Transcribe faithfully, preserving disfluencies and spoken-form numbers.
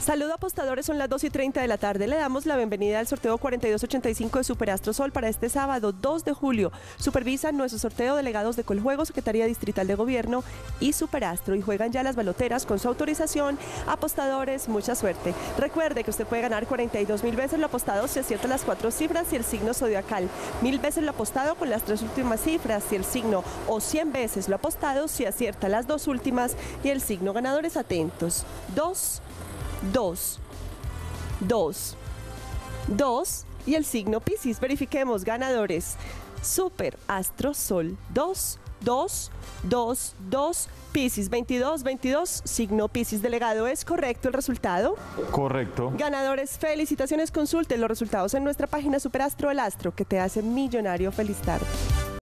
Saludo apostadores, son las dos y treinta de la tarde. Le damos la bienvenida al sorteo cuarenta y dos ochenta y cinco de Súper Astro Sol para este sábado dos de julio. Supervisan nuestro sorteo delegados de Coljuego, Secretaría Distrital de Gobierno y Súper Astro. Y juegan ya las baloteras con su autorización. Apostadores, mucha suerte. Recuerde que usted puede ganar cuarenta y dos mil veces lo apostado si acierta las cuatro cifras y el signo zodiacal. Mil veces lo apostado con las tres últimas cifras y el signo. O cien veces lo apostado si acierta las dos últimas y el signo. Ganadores atentos. Dos. Dos, dos, dos y el signo Piscis. Verifiquemos, ganadores. Súper Astro Sol, dos, dos, dos, dos, Piscis, veintidós, veintidós, signo Piscis. Delegado, ¿es correcto el resultado? Correcto. Ganadores, felicitaciones, consulten los resultados en nuestra página Súper Astro, el astro que te hace millonario. Feliz tarde.